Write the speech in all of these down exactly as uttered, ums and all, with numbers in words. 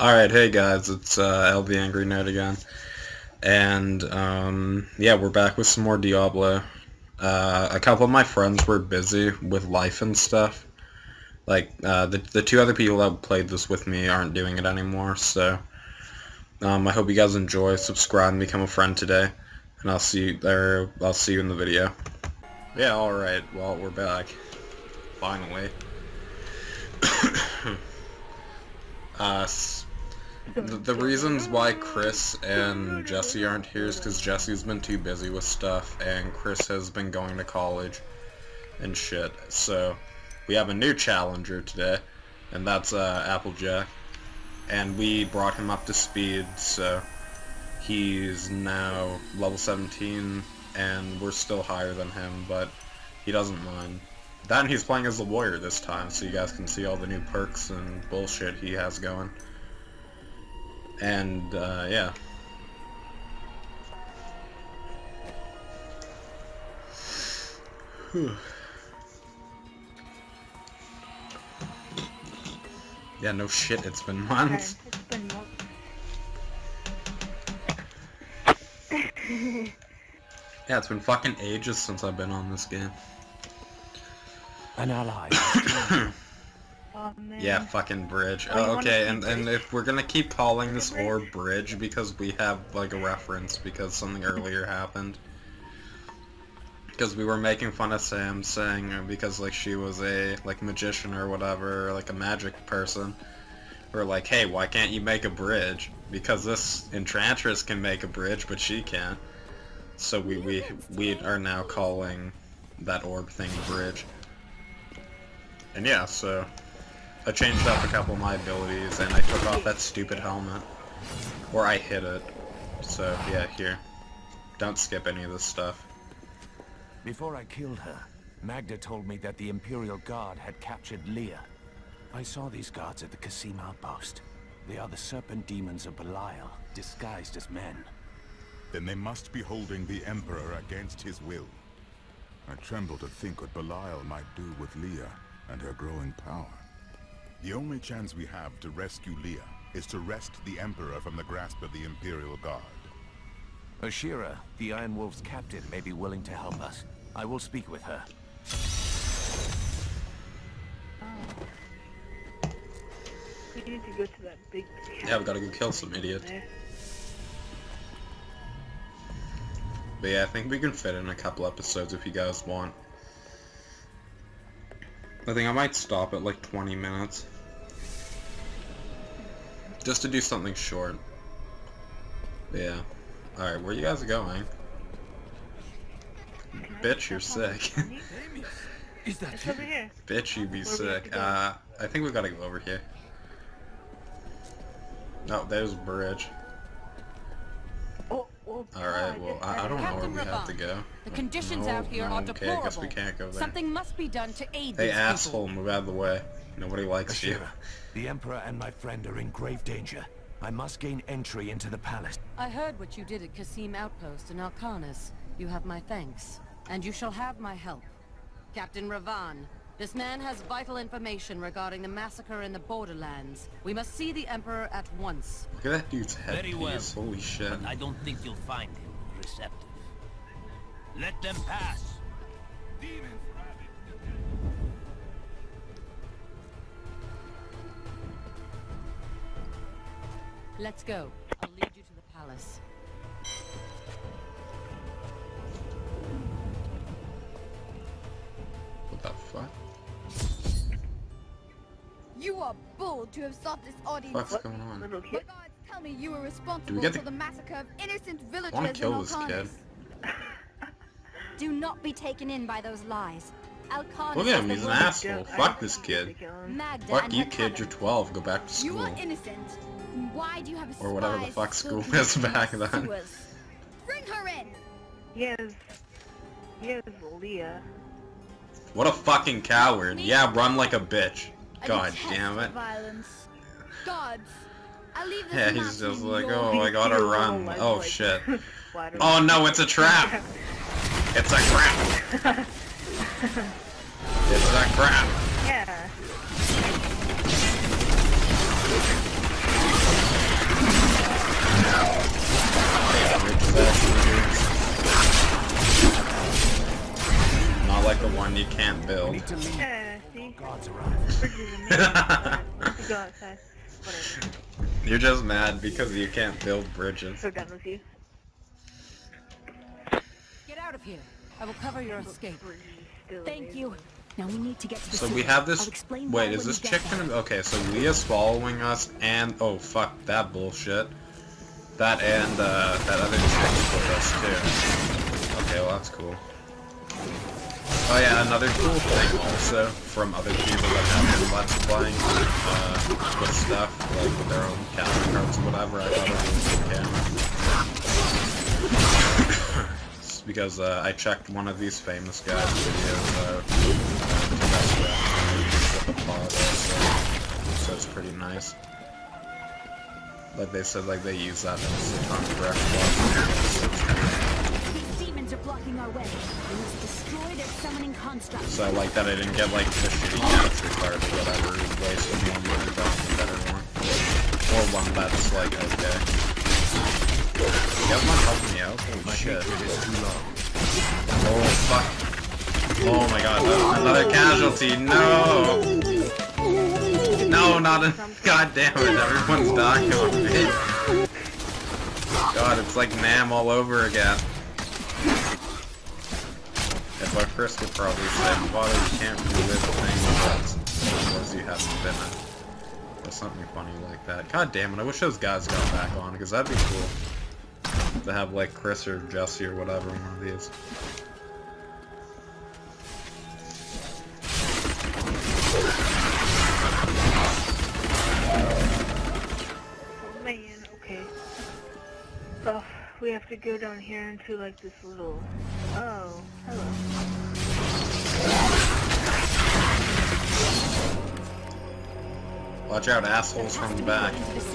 Alright, hey guys, it's uh, L the Angry Note again, and um, yeah, we're back with some more Diablo. Uh, a couple of my friends were busy with life and stuff, like uh, the, the two other people that played this with me aren't doing it anymore, so um, I hope you guys enjoy, subscribe and become a friend today, and I'll see you there, I'll see you in the video. Yeah, alright, well, we're back, finally. Uh, the, the reasons why Chris and Jesse aren't here is because Jesse's been too busy with stuff, and Chris has been going to college and shit. So, we have a new challenger today, and that's uh, Applejack. And we brought him up to speed, so he's now level seventeen, and we're still higher than him, but he doesn't mind. Then he's playing as the warrior this time, so you guys can see all the new perks and bullshit he has going. And, uh, yeah. Whew. Yeah, no shit, it's been months. It's been months. Yeah, it's been fucking ages since I've been on this game. An ally. Oh, yeah, fucking bridge. Oh, okay, and, and if we're gonna keep calling this orb bridge because we have, like, a reference because something earlier happened. Because we were making fun of Sam saying, because, like, she was a, like, magician or whatever, or, like, a magic person. We're like, hey, why can't you make a bridge? Because this enchantress can make a bridge, but she can't. So we, we, we are now calling that orb thing a bridge. And yeah, so I changed up a couple of my abilities, and I took off that stupid helmet, or I hit it. So yeah, here, don't skip any of this stuff. Before I killed her, Magda told me that the Imperial Guard had captured Leah. I saw these guards at the Kasim Outpost. They are the serpent demons of Belial, disguised as men. Then they must be holding the Emperor against his will. I tremble to think what Belial might do with Leah and her growing power. The only chance we have to rescue Leah is to wrest the Emperor from the grasp of the Imperial Guard. Asheara, the Iron Wolf's captain, may be willing to help us. I will speak with her. Oh. We need to go to that big camp. Yeah, we gotta go kill some idiot. There. But yeah, I think we can fit in a couple episodes if you guys want. I think I might stop at like twenty minutes. Just to do something short. Yeah. Alright, where you guys going? Bitch, you're sick. Is that it's over here. Bitch, you be sick. Uh, I think we gotta go over here. No, oh, there's a bridge. Alright, well, I, I don't know where we have to go. The conditions out here are deplorable. Okay, I guess we can't go there. Something must be done to aid these people. Hey, asshole, move out of the way. Nobody likes you. The Emperor and my friend are in grave danger. I must gain entry into the palace. I heard what you did at Kasim Outpost in Alcanus. You have my thanks. And you shall have my help. Captain Ravan, this man has vital information regarding the massacre in the borderlands. We must see the Emperor at once. Look at that dude's head. Very well. Holy shit. But I don't think you'll find him receptive. Let them pass. Demons. Let's go. I'll lead you to the palace. What the fuck? You are bold to have sought this audience. What's going on? The guards tell me you were responsible for the... the massacre of innocent villagers. I want to kill this kid. Do not be taken in by those lies. Alcanus. Look at him, he's an asshole. Fuck this kid. Fuck you, kid. You're twelve. Go back to school. You are innocent. Why do you have a or whatever the fuck school is back then. Bring her in. Yes. Yes, Leah. What a fucking coward. Yeah, run like a bitch. God damn it. Violence. Gods. I leave this yeah, he's just like, oh, I gotta run. Oh, shit. Oh, no, it's a trap. It's a crap. It's a crap. Yeah. build. We need to leave. Yeah, see? God's arrived. Go outside. Whatever. You're just mad because you can't build bridges. I'm so done with you. Get out of here. I will cover your escape. Thank you. Now we need to get to the So city. We have this. Wait, is this chick gonna be... Okay, so Leah's following us and... Oh, fuck that bullshit. That and uh, that other chick's with us too. Okay, well that's cool. Oh yeah, another cool thing also from other people that have been let's playing uh, with stuff, like with their own counterparts or whatever, I thought it was on camera. It's because uh, I checked one of these famous guys' videos out, uh, to best so, so it's pretty nice. Like they said, like they use that as a contract block. These demons are blocking our way. We must destroy their summoning construct. So I like that I didn't get like the shitty capture card or whatever in place of one where you got the better one. Or one that's like okay. That might help me out. Oh shit. Oh fuck. Oh my god, no. Another casualty, no! No, not a- God damn it, everyone's dying on me. God, it's like Nam all over again. If I first would probably say, Father, you can't relive things because you haven't been it. Or something funny like that. God damn it, I wish those guys got back on, because that'd be cool. To have like Chris or Jesse or whatever in one of these. Oh, we have to go down here into like this little... Oh, hello. Watch out, assholes from the back. It leads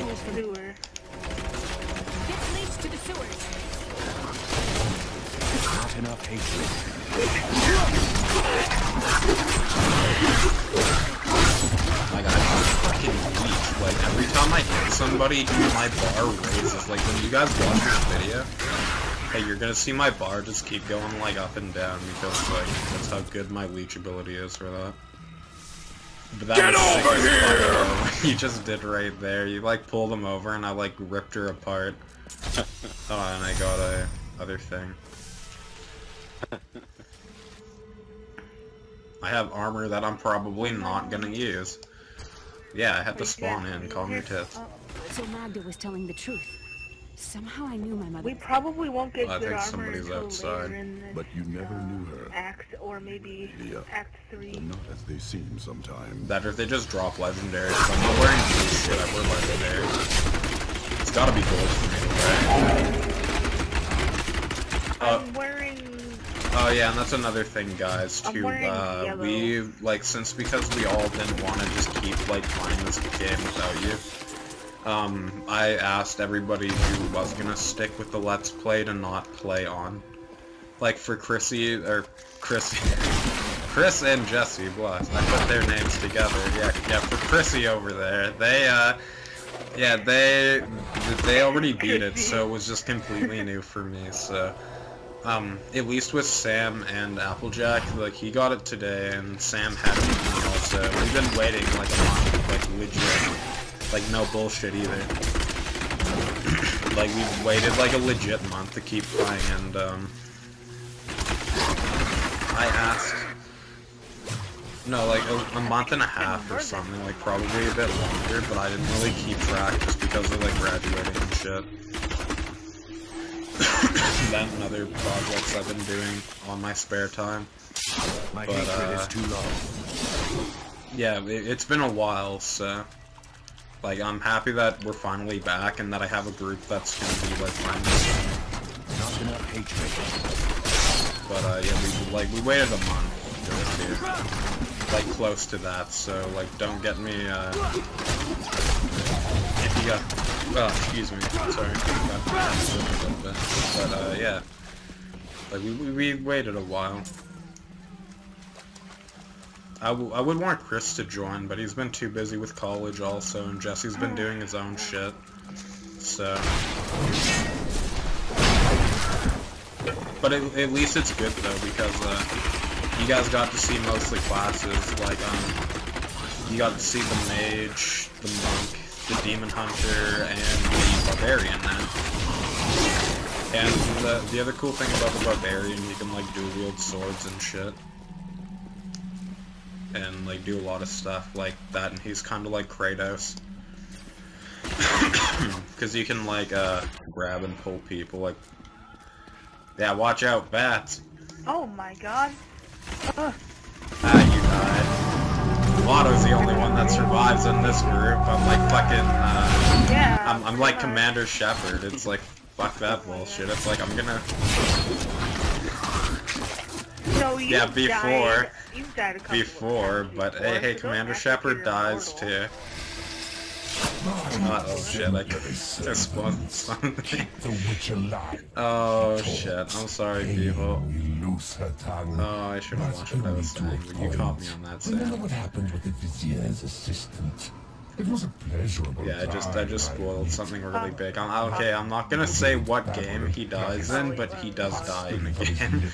to the sewers. Not enough hatred. I got you. Fucking weak. Like, every time I hit somebody, my bar raises. Like, when you guys watch this video, hey, you're gonna see my bar just keep going, like, up and down, because, like, that's how good my leech ability is for that. But that was sick as fuck, though. You just did right there. You, like, pulled them over, and I, like, ripped her apart. Oh, and I got a other thing. I have armor that I'm probably not gonna use. Yeah, I had to spawn in, calm your tits. So Magda was telling the truth. Somehow I knew my mother. We probably won't get well, good armor. I think somebody's outside. But you never uh, knew her. Act or maybe yeah. Act three. Not as they seem sometimes. Better if they just drop legendaries. I'm not wearing these shit. I wear legendaries. It's gotta be gold for me, right? Uh, I'm wearing. Oh yeah, and that's another thing, guys, too, uh, we, like, since because we all didn't want to just keep, like, playing this game without you, um, I asked everybody who was gonna stick with the Let's Play to not play on. Like, for Chrissy, or Chrissy, Chris and Jesse, bless, I put their names together, yeah, yeah, for Chrissy over there, they, uh, yeah, they, they already beat it, so it was just completely new for me, so... Um, at least with Sam and Applejack, like, he got it today, and Sam had it with me also. We've been waiting, like, a month, like, legit. Like, no bullshit either. Like, we've waited, like, a legit month to keep playing, and, um... I asked... No, like, a, a month and a half or something, like, probably a bit longer, but I didn't really keep track just because of, like, graduating and shit. That and other projects I've been doing on my spare time. My but, uh, is too low. Yeah, it, it's been a while, so... Like, I'm happy that we're finally back and that I have a group that's gonna be, like, my Not enough hatred. But, uh, yeah, we, like, we waited a month. Like, close to that, so, like, don't get me, uh... If you got... Well, excuse me, sorry, but uh, yeah, like, we, we, we waited a while. I, w I would want Chris to join, but he's been too busy with college also, and Jesse's been doing his own shit, so... But it, at least it's good, though, because, uh, You guys got to see mostly classes, like, um, you got to see the mage, the monk, the demon hunter, and the barbarian, then. And the, the other cool thing about the barbarian, you can, like, dual wield swords and shit. And, like, do a lot of stuff like that, and he's kind of like Kratos. Because you can, like, uh, grab and pull people, like... Yeah, watch out, bats! Oh my god! Ugh. Ah, you died. Lotto's the only one that survives in this group. I'm like fucking, uh... Yeah, I'm, I'm like Commander Shepard. It's like, fuck that bullshit. It's like, I'm gonna... So you yeah, before... You died a couple before, of times but before, hey, hey, so Commander Shepard dies too. Uh oh shit, I could have spawned something. Oh shit, I'm sorry people. Oh, I should have watched what I was saying, but you caught me on that side. Remember what happened with the Vizier's assistant? It was a pleasurable Yeah, I just I just spoiled something really big. I'm, okay, I'm not gonna say what game he dies in, but he does die in the game.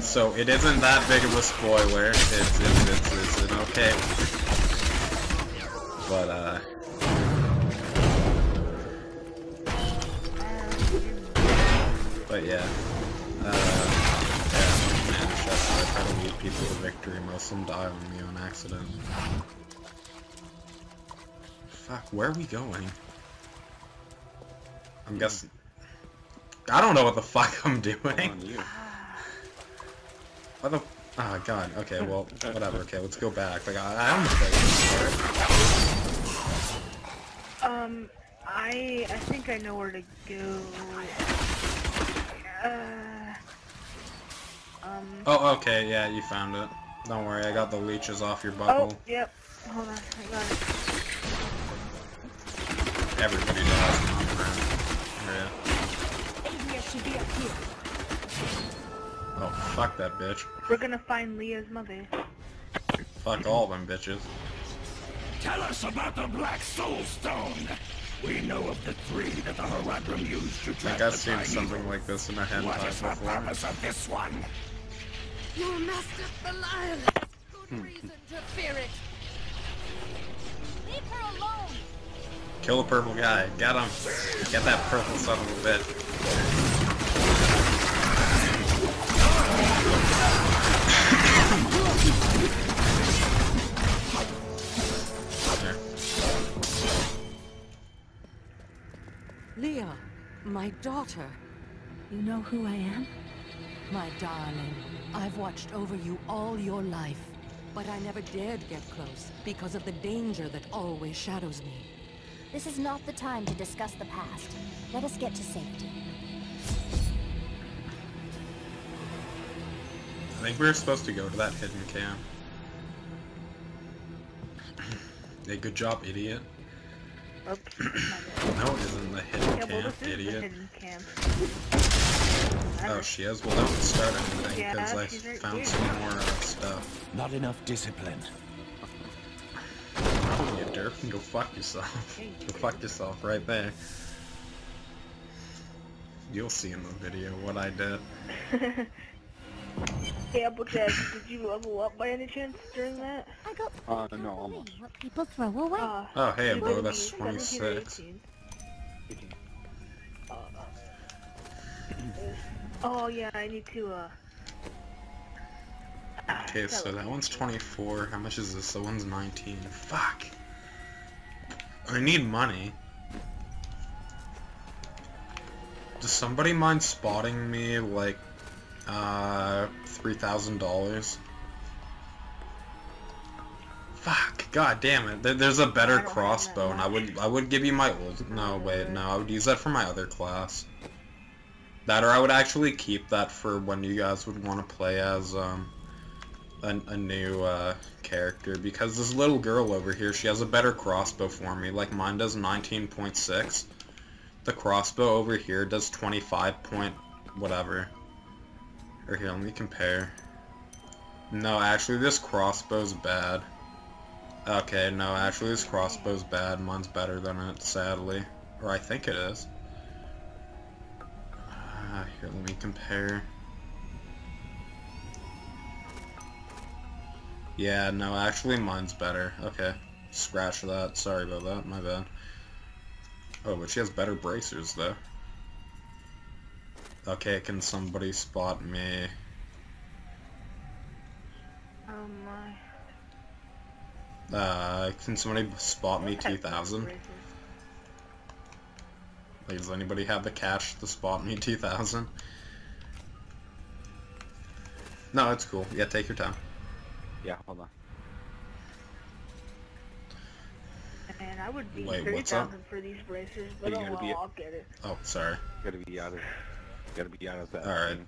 So it isn't that big of a spoiler, it's, it's, it's, it's an okay, but uh, but yeah, uh, yeah, Commander Shepard, I try to lead people to victory, most of them die on me on accident. Fuck, where are we going? I'm guessing, I don't know what the fuck I'm doing. What the? Oh god, okay, well, whatever, okay, let's go back. Like, I, I don't know where to start. Um, I, I think I know where to go. Uh, um... Oh, okay, yeah, you found it. Don't worry, I got the leeches off your bubble. Oh, yep. Hold on, I got it. Everybody dies in the ground. Yeah. Should be up here. Oh, fuck that bitch. We're gonna find Leah's mother. Fuck all them bitches. Tell us about the Black Soul Stone! We know of the three that the Herodrim used to trap the I think I've seen something like this in a hentai before. The promise of this one? Your master Belial has good reason to fear it. Leave her alone! Kill the purple guy. Get him. Get that purple son of a bitch. Leah, my daughter. You know who I am? My darling, I've watched over you all your life, but I never dared get close because of the danger that always shadows me. This is not the time to discuss the past. Let us get to safety. I think we were supposed to go to that hidden camp. Hey, good job, idiot. Oops, no, it isn't the hidden yeah, camp, well, this is idiot. The hidden camp. Oh, she is? Well, don't start anything, because yeah, I found right some more uh, stuff. Not enough discipline. Oh, you derp, go fuck yourself. Go fuck yourself right there. You'll see in the video what I did. Hey, Applejack, did you level up by any chance during that? I got uh, no, almost. What people throw away. Uh, oh, hey, bro, that's twenty-six. Uh, oh, yeah, I need to, uh... Okay, so that one's twenty-four. How much is this? That one's nineteen. Fuck! I need money. Does somebody mind spotting me, like... Uh, three thousand dollars. Fuck, god damn it. There, there's a better crossbow, and I would, I would give you my old. No, wait, no, I would use that for my other class. That, or I would actually keep that for when you guys would want to play as um, a, a new uh character. Because this little girl over here, she has a better crossbow for me. Like mine does nineteen point six. The crossbow over here does twenty-five point whatever. Or here, let me compare. No, actually this crossbow's bad. Okay, no, actually this crossbow's bad. Mine's better than it, sadly. Or I think it is. Uh, Ah, here, let me compare. Yeah, no, actually mine's better. Okay. Scratch that. Sorry about that. My bad. Oh, but she has better bracers, though. Okay, can somebody spot me? Oh my. Uh, can somebody spot me two thousand? Like, does anybody have the cash to spot me two thousand? No, it's cool. Yeah, take your time. Yeah, hold on. And I would be three thousand for these bracers, but oh, well, I'll get it. Oh, sorry. Gotta be out of. Gotta be out of that. All right.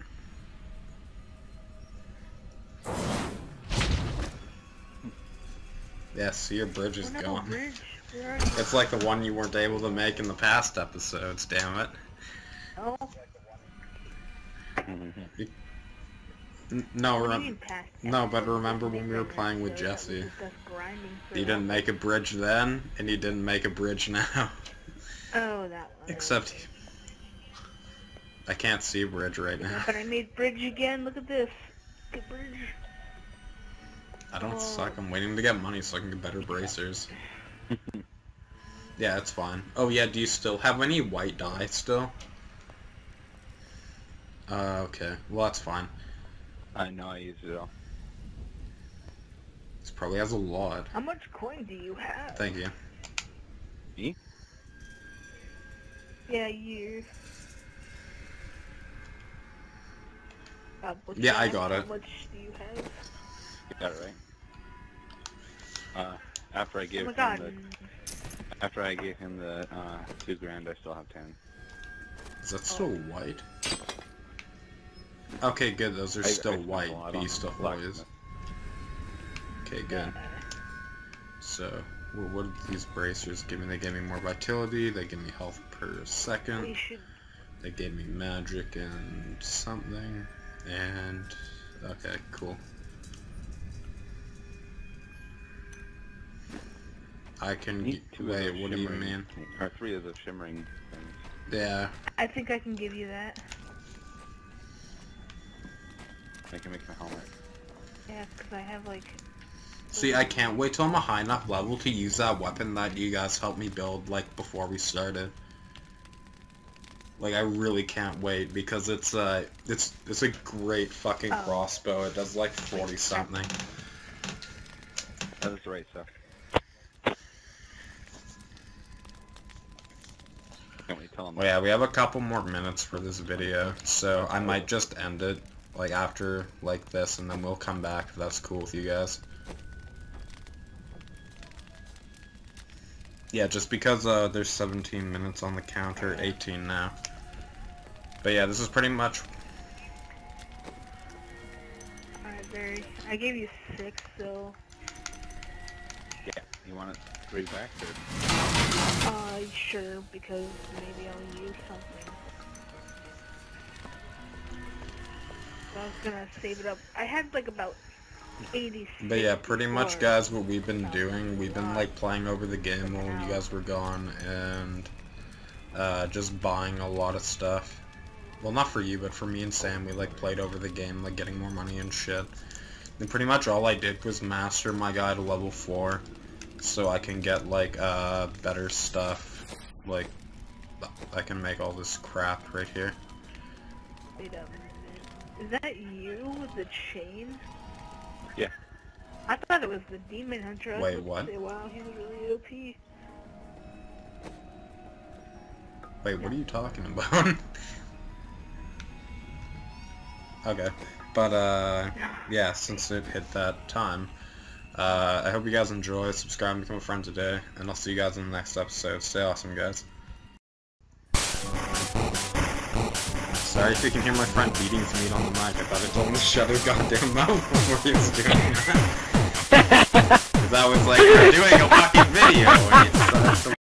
Yeah, see, your bridge is gone. Bridge. It's like the one you weren't able to make in the past episodes. Damn it. Oh. You, no, rem no, but remember when we were playing with Jesse? You didn't make a bridge then, and you didn't make a bridge now. Oh, that one. Except, I can't see a bridge right now. But I made bridge again. Look at this. Good bridge. I don't oh. suck. I'm waiting to get money so I can get better bracers. Yeah, it's fine. Oh yeah, do you still have any white dye still? Uh, okay. Well, that's fine. I know, I use it all. This probably has a lot. How much coin do you have? Thank you. Me? Yeah, you. Uh, yeah, I got it. How much do you have? You got it right. Uh, after I gave oh him God. the, after I gave him the uh, two grand, I still have ten. Is that still oh. white? Okay, good. These are I, still I white. These stuff is. Okay, good. So, well, what did these bracers give me? They gave me more vitality. They gave me health per second. They gave me magic and something. And okay, cool. I can get, wait. What do you mean? Or three of the shimmering things. Yeah. I think I can give you that. I can make my helmet. Yeah, because I have like... See, I can't wait till I'm a high enough level to use that weapon that you guys helped me build, like, before we started. Like, I really can't wait, because it's, uh, it's, it's a great fucking oh. crossbow. It does, like, forty-something. That is the right stuff. Can't wait till I'm... Well, yeah, we have a couple more minutes for this video, so I might just end it. Like after like this, and then we'll come back if that's cool with you guys. Yeah, just because uh, there's seventeen minutes on the counter, eighteen now. But yeah, this is pretty much. Alright, Barry. I gave you six, so. Yeah, you want it three back? Or... Uh, sure, because maybe I'll use something. I was gonna save it up. I had like about eighty. But yeah, pretty much, guys, what we've been doing, we've been like playing over the game while you guys were gone, and uh, just buying a lot of stuff. Well, not for you, but for me and Sam, we like played over the game, like getting more money and shit. And pretty much all I did was master my guy to level four, so I can get like uh, better stuff. Like I can make all this crap right here. Wait up. Is that you with the chain? Yeah. I thought it was the demon hunter. I Wait, what? Say, wow, he was really O P. Wait, what are you talking about? Okay, but uh, yeah, since it hit that time, uh, I hope you guys enjoy. Subscribe and become a friend today, and I'll see you guys in the next episode. Stay awesome, guys. Sorry if you can hear my friend beating his meat on the mic. I thought I told him to shut his goddamn mouth before he was doing that. Cause I was like, we're doing a fucking video, and he started to